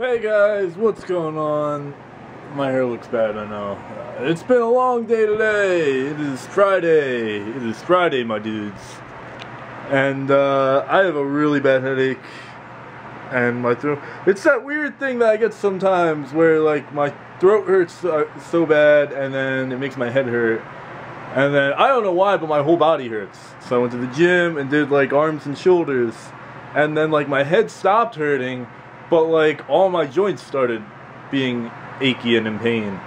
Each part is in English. Hey guys, what's going on? My hair looks bad, I know. It's been a long day today. It is Friday. It is Friday, my dudes. And I have a really bad headache. And my throat. It's that weird thing that I get sometimes where like my throat hurts so bad and then it makes my head hurt. And then I don't know why, but my whole body hurts. So I went to the gym and did like arms and shoulders. And then like my head stopped hurting. But like all my joints started being achy and in pain.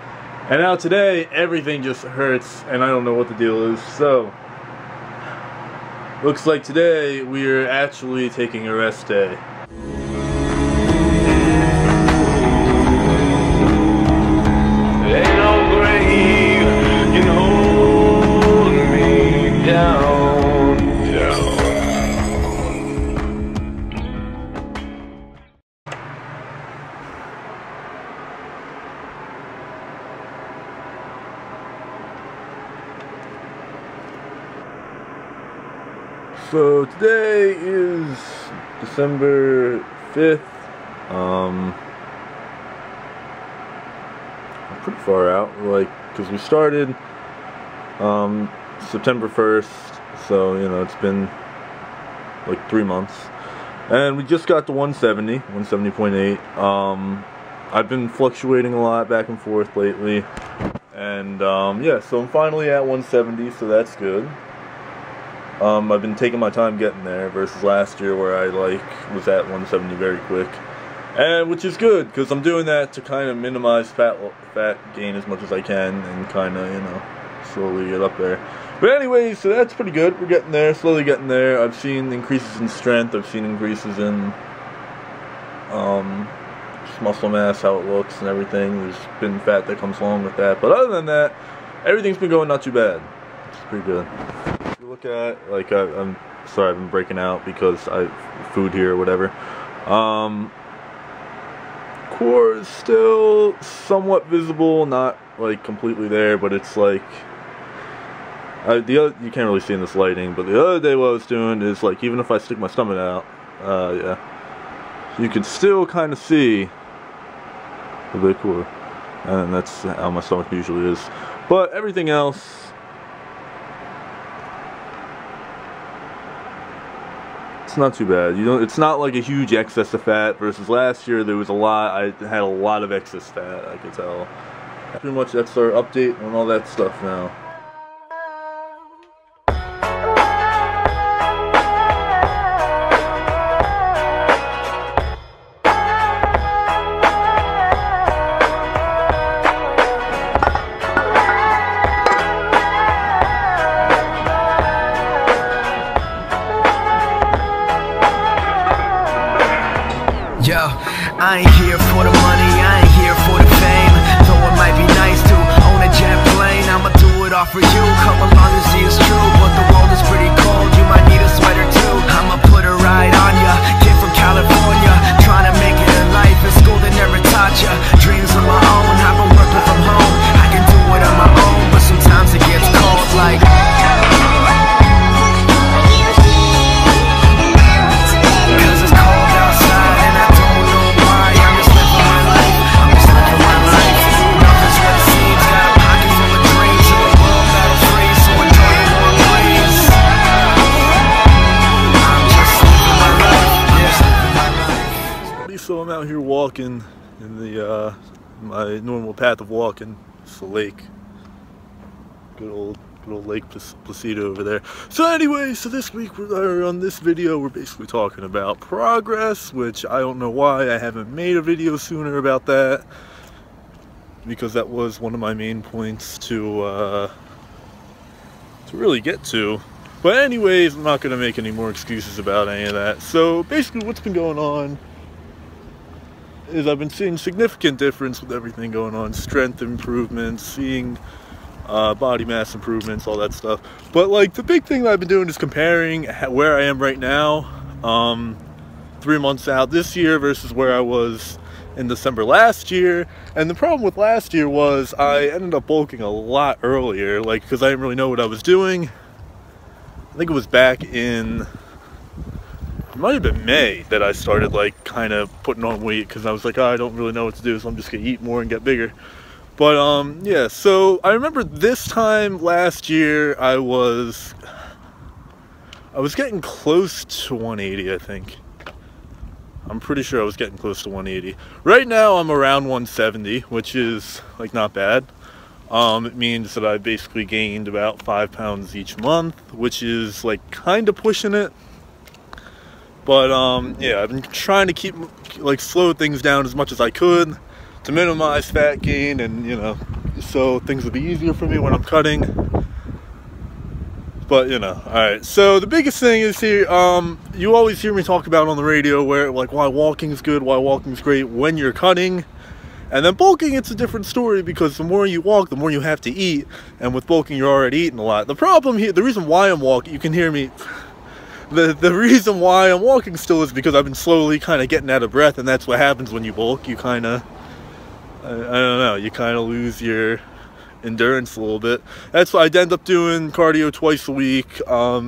And now today everything just hurts and I don't know what the deal is. So looks like today we are actually taking a rest day. So today is December 5th, I'm pretty far out, like, because we started September 1st, so, you know, it's been like 3 months, and we just got to 170, 170.8, I've been fluctuating a lot back and forth lately, and yeah, so I'm finally at 170, so that's good. I've been taking my time getting there versus last year where I like was at 170 very quick, and which is good because I'm doing that to kind of minimize fat gain as much as I can and kind of, you know, slowly get up there. But anyways, so that's pretty good. We're getting there, slowly getting there. I've seen increases in strength. I've seen increases in just muscle mass, how it looks and everything. There's been fat that comes along with that. But other than that, everything's been going not too bad. It's pretty good. Look at, like, I'm sorry I've been breaking out because I food here or whatever. Core is still somewhat visible, not like completely there, but it's like you can't really see in this lighting, but the other day what I was doing is like even if I stick my stomach out, yeah, you can still kind of see a bit core, and that's how my stomach usually is. But everything else. It's not too bad. You know, it's not like a huge excess of fat versus last year. There was a lot. I had a lot of excess fat, I could tell. Pretty much that's our update on all that stuff now. Yo, I ain't here for the money, I ain't here for the fame. Though it might be nice to own a jet plane, I'ma do it all for you, come along and see it's true. But the world is pretty cold, you might need a sweater too. I'ma put a ride on ya, kid from California, trying to make it in life, in school they never taught ya. Dreams of my own, I've been working from home, I can do it on my own, but sometimes it gets cold like. So I'm out here walking in the my normal path of walking. It's the lake. Good old Lake Placido over there. So anyway, so this week on this video we're basically talking about progress, which I don't know why I haven't made a video sooner about that, because that was one of my main points to really get to. But anyways, I'm not gonna make any more excuses about any of that. So basically what's been going on is I've been seeing significant difference with everything going on, strength improvements, seeing body mass improvements, all that stuff. But like the big thing that I've been doing is comparing where I am right now, 3 months out this year versus where I was in December last year. And the problem with last year was I ended up bulking a lot earlier, like because I didn't really know what I was doing. I think it was back in It might have been May that I started like kind of putting on weight because I was like, oh, I don't really know what to do, so I'm just gonna eat more and get bigger. But yeah, so I remember this time last year I was getting close to 180, I think. I'm pretty sure I was getting close to 180. Right now I'm around 170, which is like not bad. It means that I basically gained about 5 pounds each month, which is like kind of pushing it. But yeah, I've been trying to keep like slow things down as much as I could to minimize fat gain, and you know, so things will be easier for me when I'm cutting. But you know, all right. So the biggest thing is here, you always hear me talk about on the radio where like why walking's good, why walking's great when you're cutting. And then bulking, it's a different story because the more you walk, the more you have to eat. And with bulking, you're already eating a lot. The problem here, the reason why I'm walking, you can hear me. The reason why I'm walking still is because I've been slowly kind of getting out of breath, and that's what happens when you bulk. You kind of, I don't know, you kind of lose your endurance a little bit. That's why I'd end up doing cardio twice a week. My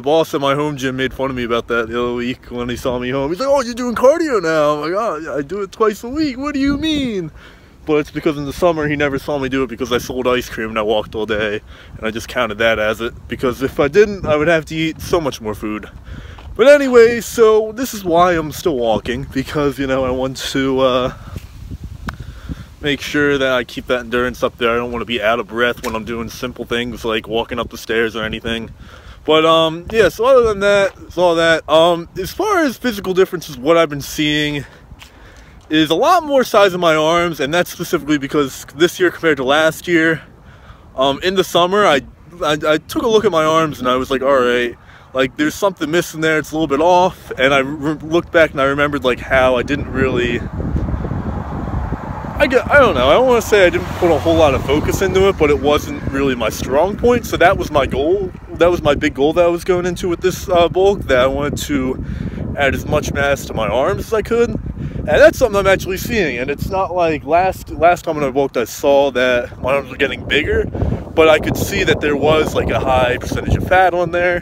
boss at my home gym made fun of me about that the other week when he saw me home. He's like, oh, you're doing cardio now. I'm like, oh, I do it twice a week. What do you mean? But it's because in the summer he never saw me do it because I sold ice cream and I walked all day. And I just counted that as it. Because if I didn't, I would have to eat so much more food. But anyway, so this is why I'm still walking. Because, you know, I want to make sure that I keep that endurance up there. I don't want to be out of breath when I'm doing simple things like walking up the stairs or anything. But, yeah, so other than that, it's all that. As far as physical differences, what I've been seeing is a lot more size in my arms, and that's specifically because this year compared to last year, in the summer, I took a look at my arms and I was like, all right, like, there's something missing there, it's a little bit off, and I looked back and I remembered, like, how I didn't really, I don't know, I don't want to say I didn't put a whole lot of focus into it, but it wasn't really my strong point, so that was my goal. That was my big goal that I was going into with this bulk, that I wanted to add as much mass to my arms as I could. And that's something I'm actually seeing. And it's not like last time when I bulked, I saw that my arms were getting bigger, but I could see that there was like a high percentage of fat on there.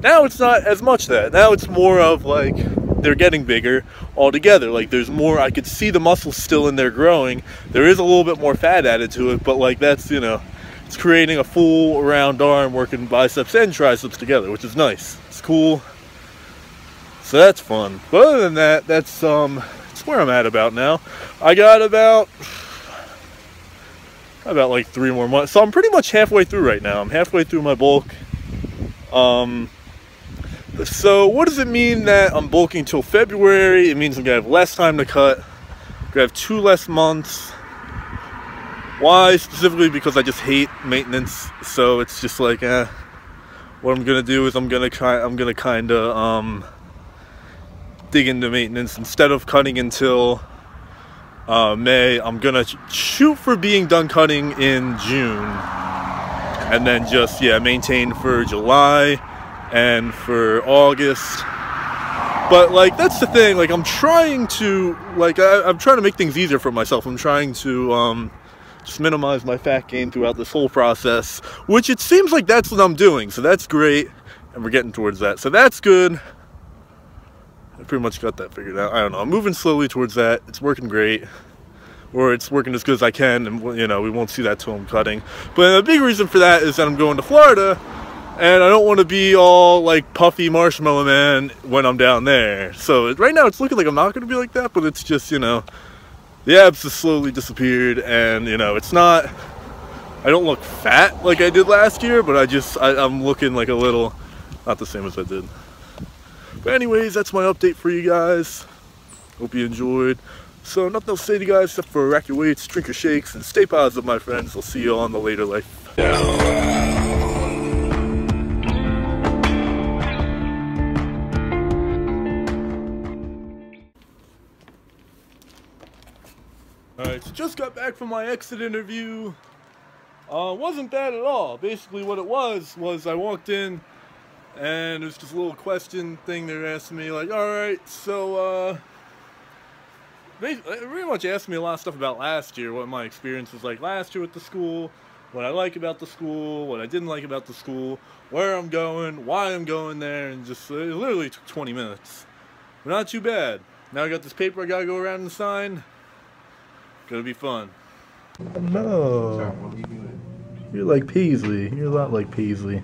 Now it's not as much that. Now it's more of like they're getting bigger altogether. Like there's more, I could see the muscles still in there growing. There is a little bit more fat added to it, but like that's, you know, it's creating a full round arm working biceps and triceps together, which is nice. It's cool. So that's fun. But other than that, that's where I'm at about now. I got about like 3 more months. So I'm pretty much halfway through right now. I'm halfway through my bulk. So what does it mean that I'm bulking till February? It means I'm gonna have less time to cut. I'm gonna have 2 less months. Why? Specifically because I just hate maintenance, so it's just like, what I'm gonna do is I'm gonna kind of dig into maintenance instead of cutting until May. I'm gonna shoot for being done cutting in June, and then just maintain for July and for August. But like that's the thing. Like I'm trying to I'm trying to make things easier for myself. I'm trying to just minimize my fat gain throughout this whole process, which it seems like that's what I'm doing, so that's great, and we're getting towards that, so that's good. I pretty much got that figured out. I don't know, I'm moving slowly towards that. It's working great, or it's working as good as I can, and you know, we won't see that till I'm cutting. But a big reason for that is that I'm going to Florida, and I don't want to be all like puffy marshmallow man when I'm down there. So right now it's looking like I'm not going to be like that, but it's just, you know, the abs have slowly disappeared, and you know, it's not, I don't look fat like I did last year, but I'm looking like a little, not the same as I did. But anyways, that's my update for you guys. Hope you enjoyed. So nothing else to say to you guys except for rack your weights, drink your shakes, and stay positive, my friends. I'll see you on the later life. Alright, so just got back from my exit interview. Wasn't bad at all. Basically what it was I walked in and it was just a little question thing they were asking me, like, alright, so they pretty much asked me a lot of stuff about last year, what my experience was like last year with the school, what I like about the school, what I didn't like about the school, where I'm going, why I'm going there, and just, it literally took 20 minutes. But not too bad. Now I got this paper I gotta go around and sign. Gonna be fun. Hello. Sorry, what are you doing? You're like Paisley. You're a lot like Paisley.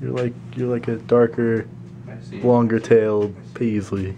You're like a darker, longer-tailed Paisley.